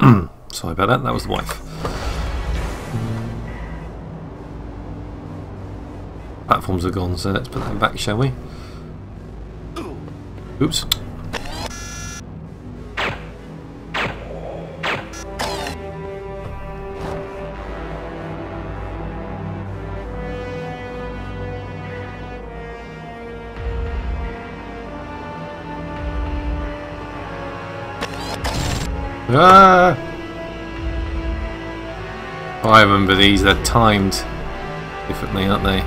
Sorry about that, that was the wife. Platforms are gone, so let's put them back, shall we? Oops. Ah! Oh, I remember these, they're timed differently, aren't they?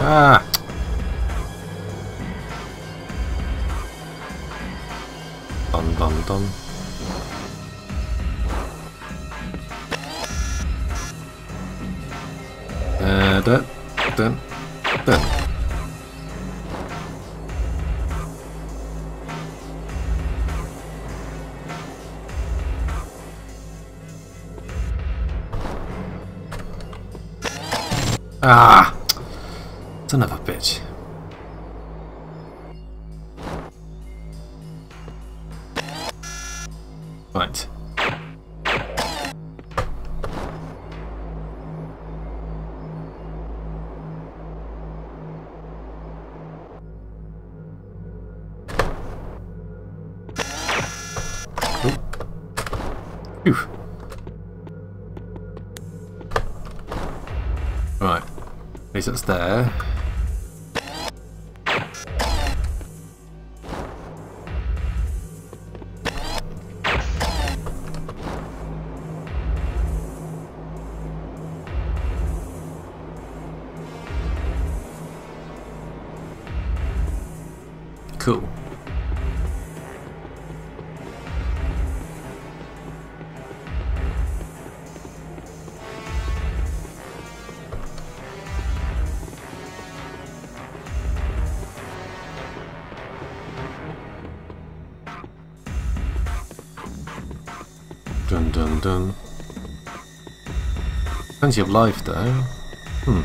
Ah! Dun dun dun. Dun dun dun. Ah! Son of a bitch. Right. Oof. Right. At least it's there. Cool. Dun dun dun. Plenty of life though. Ooh.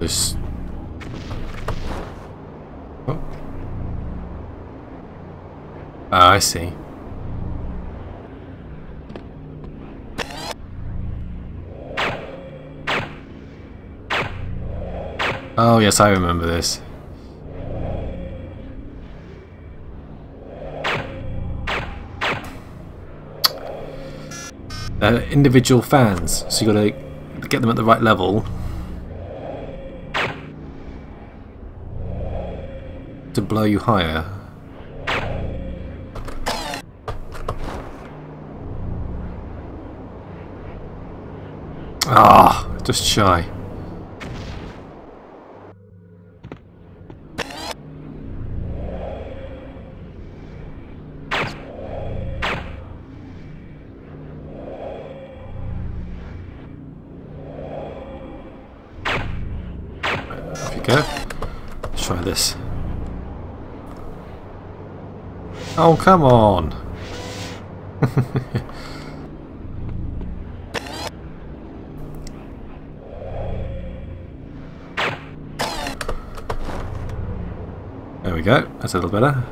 This. Oh. Ah, I see. Oh, yes, I remember this. They're individual fans, so you gotta get them at the right level to blow you higher. Ah, just shy. Let's try this. Oh, come on! There we go, that's a little better.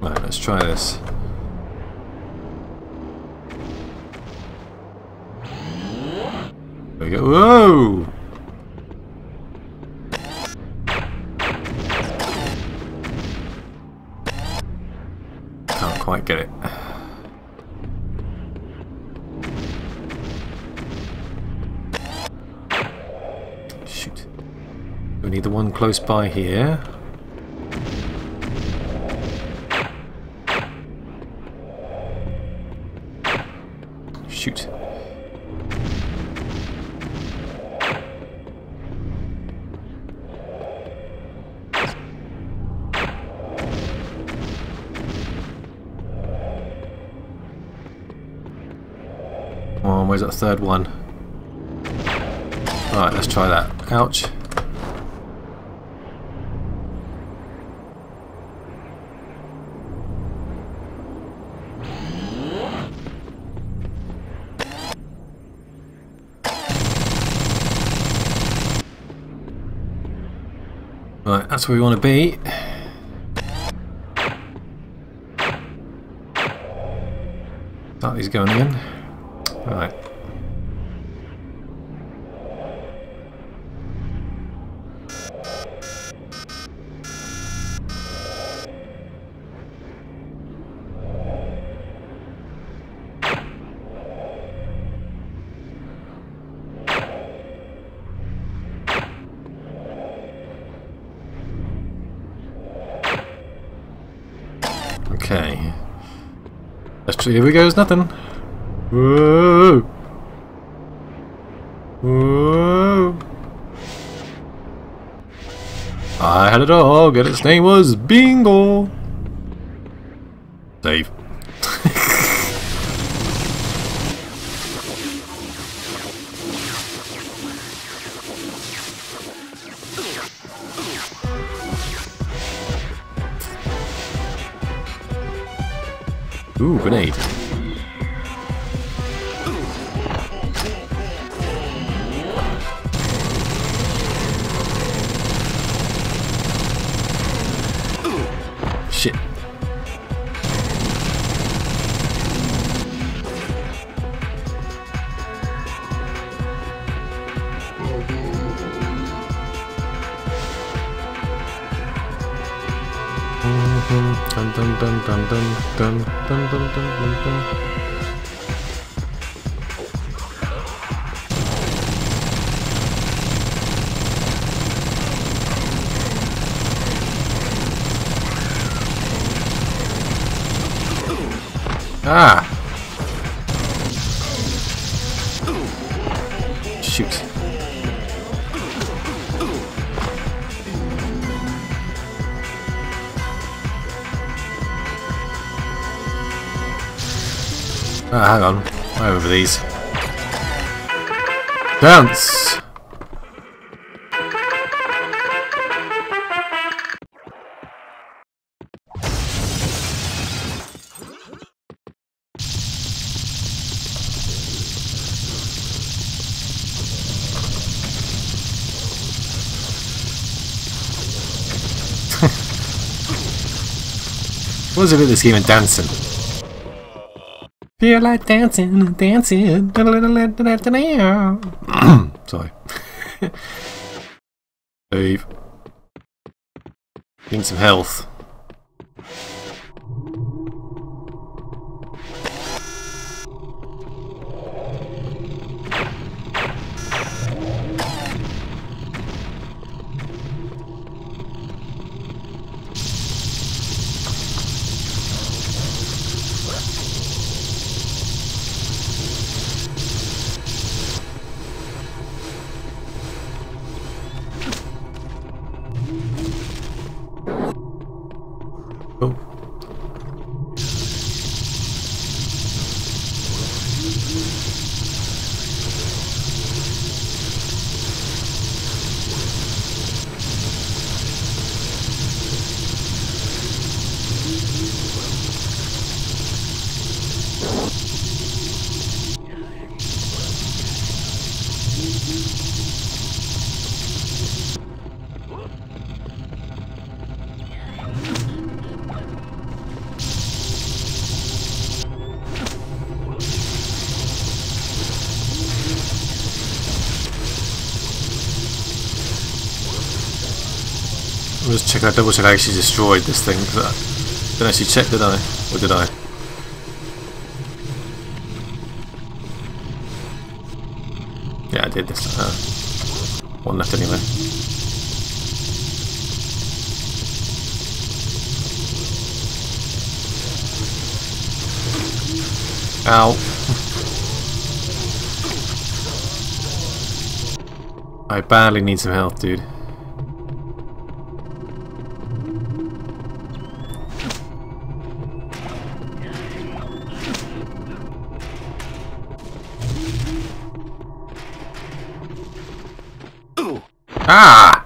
Right, let's try this. we go. Whoa! Can't quite get it. Shoot. We need the one close by here. Shoot. Oh, where's that third one? Alright, let's try that. Ouch. Right, that's where we want to be. Oh, he's going in. Right. Okay. Actually, here we go, there's nothing. Whoa! Whoa! I had a dog and its name was Bingo! Save. Ooh, grenade. Shit. Dun dun dun dun dun dun dun dun dun dun. Ah! Shoot. Oh, hang on. I'm over these. Dance! What's it with this game and dancing? Feel like dancing, dancing. Sorry. Save. Need some health. Oh. just check. I double check I actually destroyed this thing. I didn't actually check, did I? Or did I? Yeah, I did this. One left anyway. Ow. I badly need some health, dude. Ah!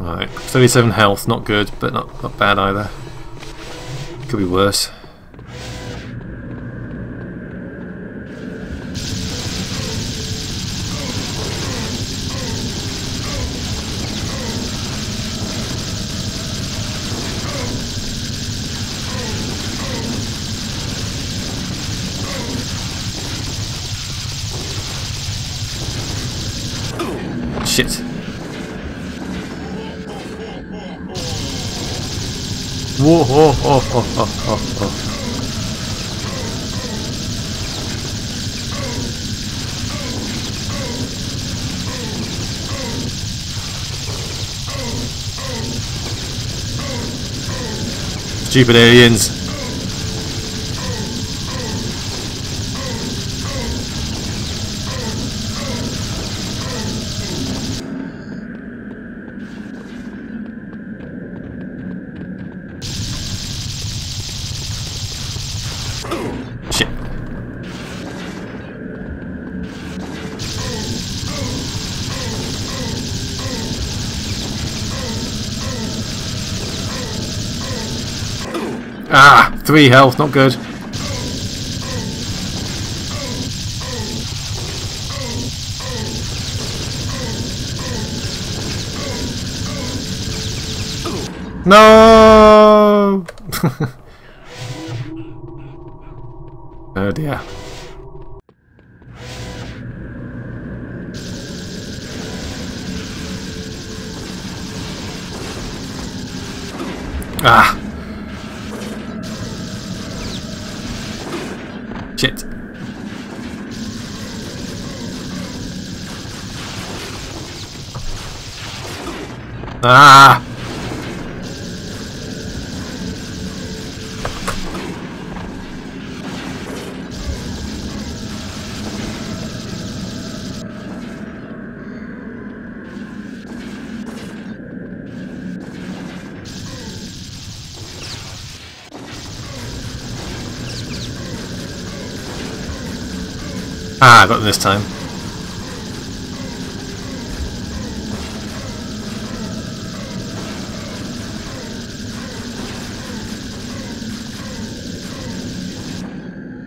Alright, 37 health, not good, but not bad either. Could be worse. Shit. Whoa, oh, oh, oh, oh, oh, oh. Stupid aliens. Ah, 3 health, not good. No! Oh dear. Ah! Shit. Ah! Ah, I got them this time.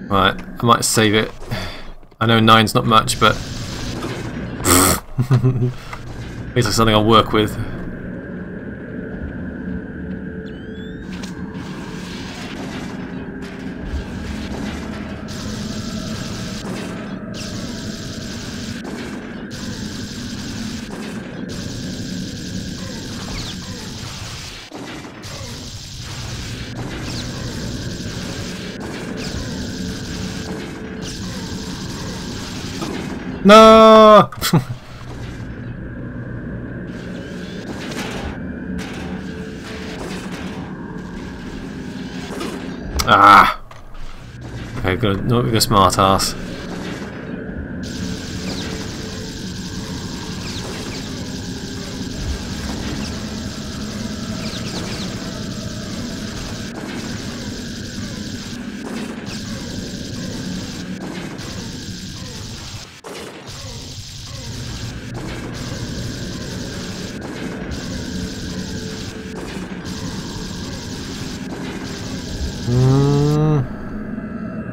Right, I might save it. I know 9's not much, but at least it's something I'll work with. No! Ah! Okay, gotta not be a smart ass.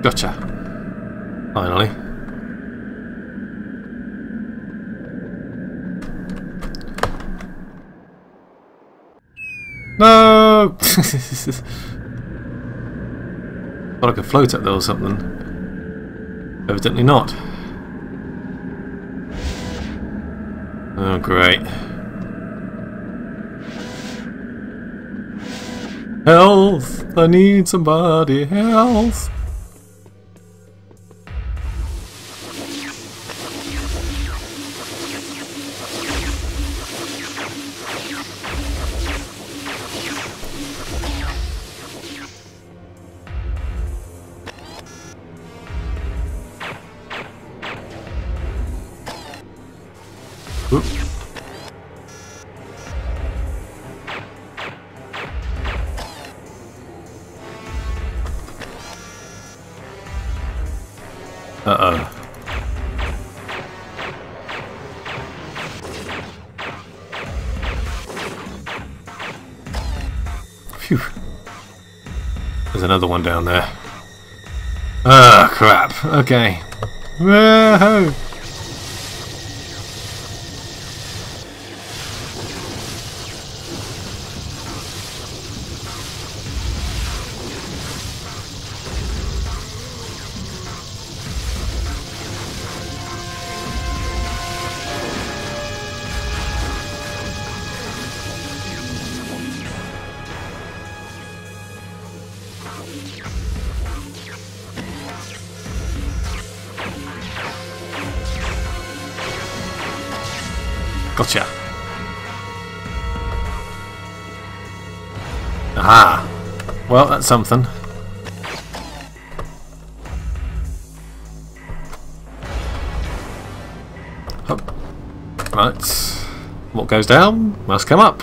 Gotcha. Finally. No! Thought I could float up there or something. Evidently not. Oh, great. Health! I need somebody, health! Uh-oh. Phew. There's another one down there. Ah, oh, crap. Okay. Whoa! Gotcha. Aha. Well, that's something. Hop. Right. What goes down must come up.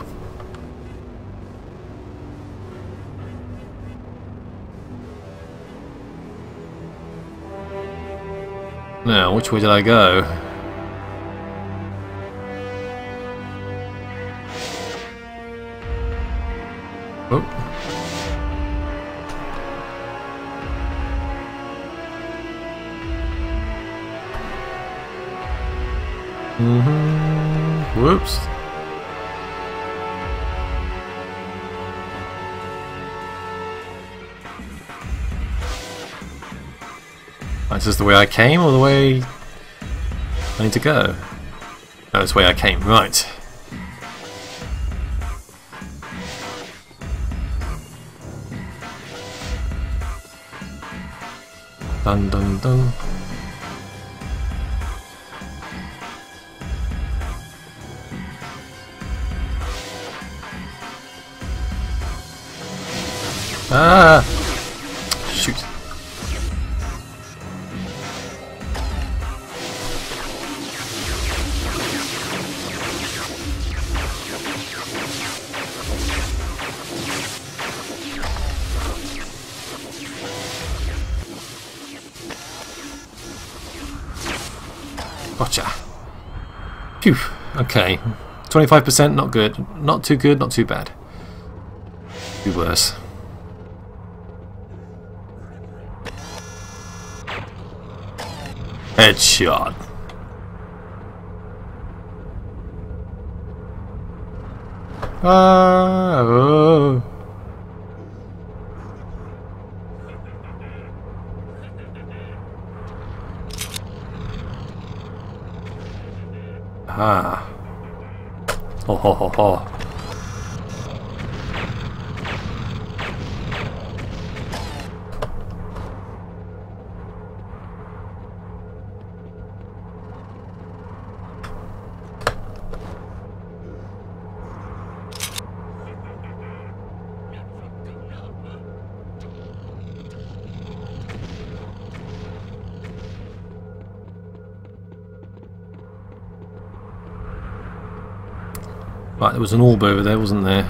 Now, which way did I go? Oh. Mm-hmm. Whoops. Is this the way I came or the way I need to go? No, it's the way I came. Right. Dun dun dun. Ah! Shoot. Gotcha. Phew. Okay. 25%, not good. Not too good, not too bad. Could be worse. Headshot. Ah. Oh. Ah. Ho ho ho ho. Right, there was an orb over there, wasn't there?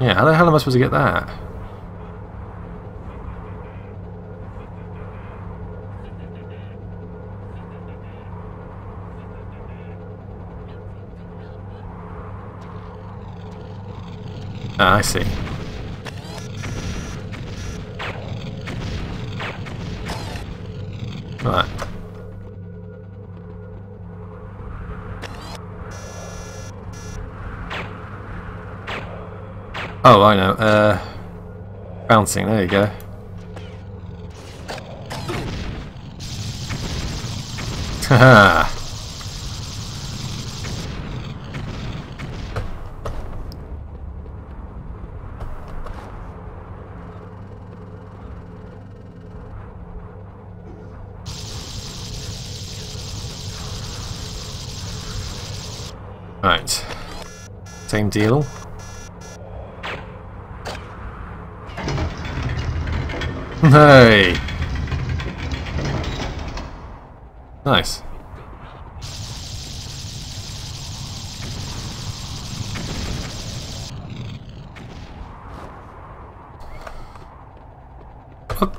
Yeah, how the hell am I supposed to get that? Ah, I see. Right. Oh, I know. Bouncing. There you go. Haha. Right. Same deal. Hey! Nice. Oh.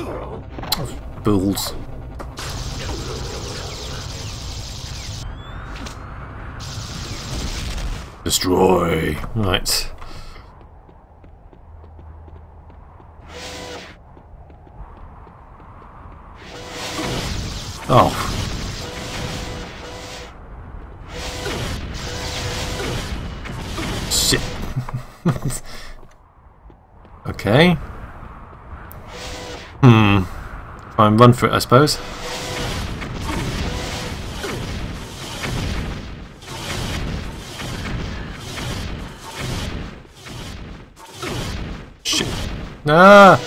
Oh, bulls. Destroy. Right. Oh. Shit. Okay. Try and run for it, I suppose. Ah!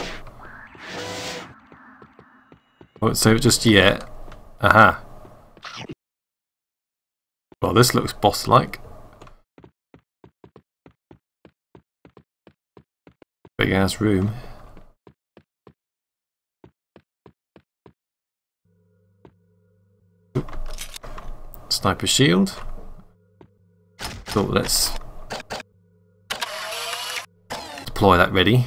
Oh, so just yet. Aha. Well, this looks boss-like. Big-ass room. Sniper shield. So let's deploy that ready.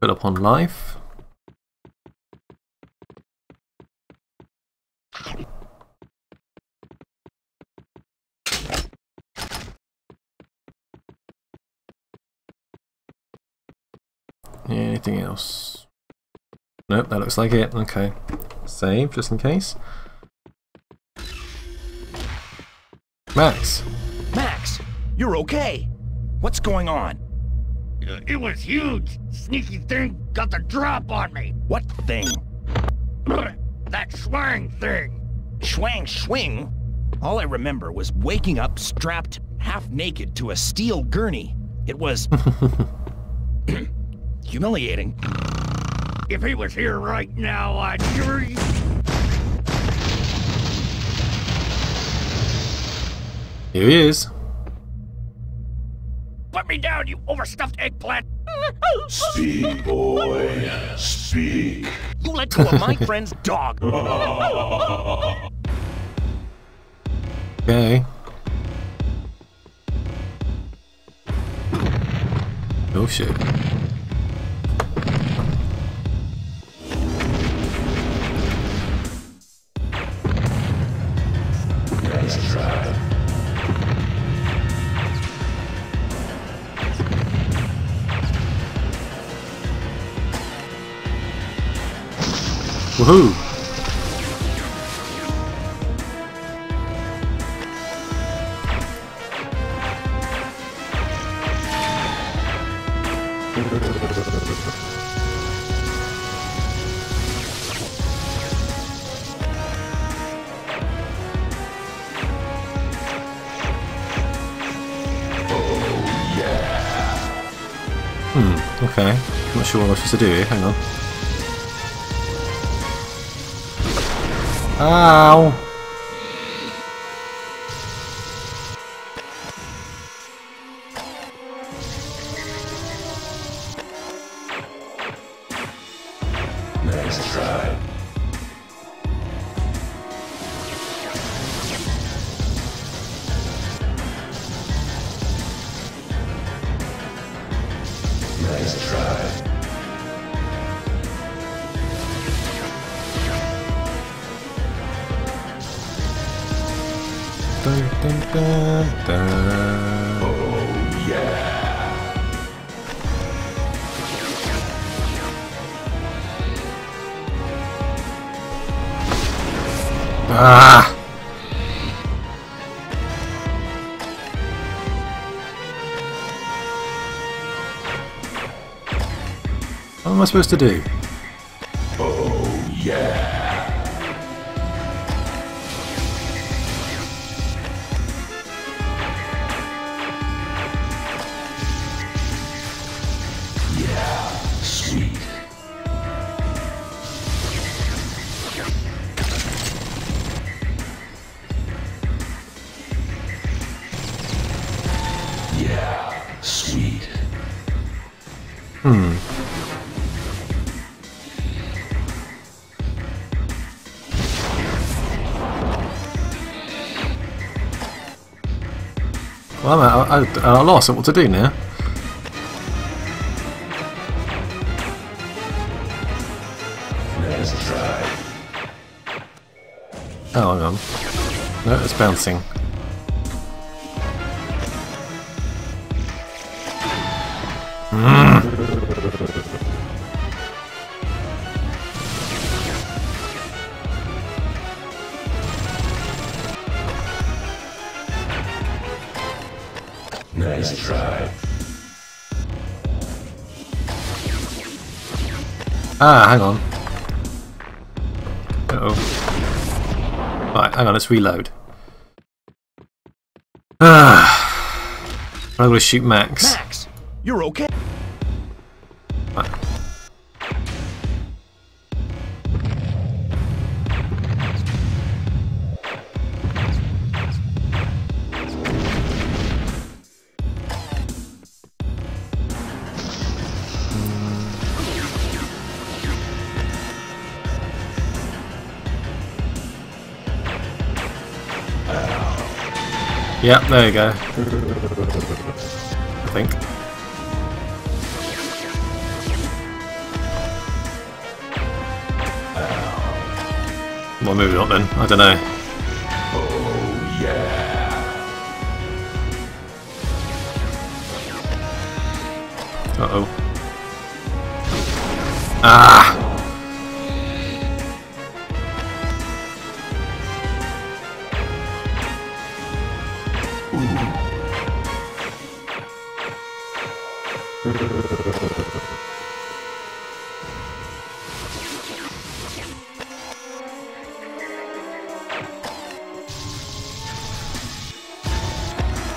Put up on life. Anything else? Nope, that looks like it. Okay. Save just in case. Max! Max! You're okay! What's going on? It was huge! Sneaky thing got the drop on me! What thing? That Schwang thing! Schwang? All I remember was waking up strapped half-naked to a steel gurney. It was... humiliating. If he was here right now, I'd sure... Here he is. Put me down, you overstuffed eggplant! Speak, boy. Speak. You let go of my friend's dog. Okay. Oh shit. Nice try. Woohoo! Oh yeah! Okay. I'm not sure what I'm supposed to do here, hang on. Ow! Nice try. Nice try. Dun, dun, dun, dun. Oh yeah. Ah. What am I supposed to do? Oh yeah. Sweet. Hmm. Well, I'm at a loss of what to do now. Nice try. Oh, hang on. No, it's bouncing. Nice try. Ah, hang on. Uh-oh. Right, hang on, let's reload. I'm going to shoot Max. Max, you're okay. Right. Yep, there you go. I think. Well, maybe not then. I don't know. Oh yeah. Uh oh. Ah.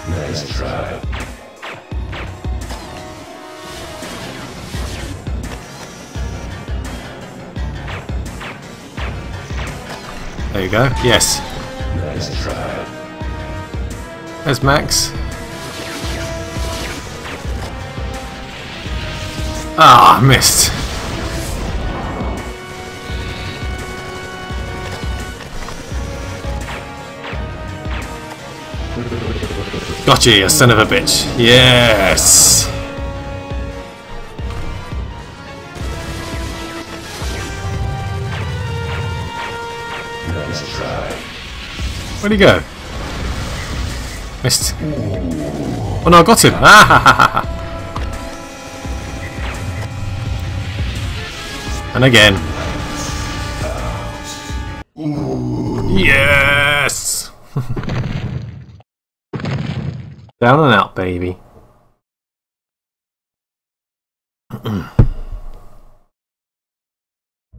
Nice try. There you go. Yes. Nice try. There's Max. Ah, missed. Got you, you son of a bitch. Yes. Nice try. Where'd he go? Missed. Oh no, I got him. Ah, ha, ha, ha. And again. Yes! Down and out, baby.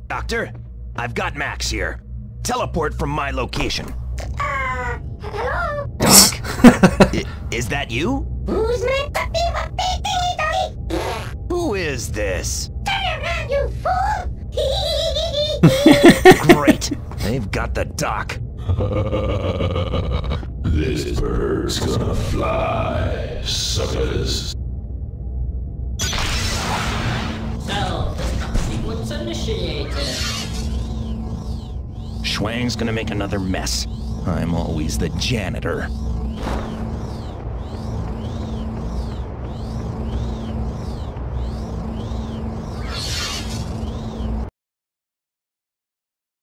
Doctor, I've got Max here. Teleport from my location. Hello? Doc? Is that you? Who is this? You fool! Great! They've got the doc. This bird's gonna fly, suckers. Now, sequence appreciated. Schwang's gonna make another mess. I'm always the janitor.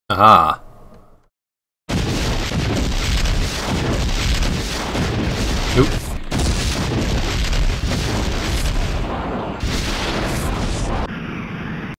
Aha. Nope.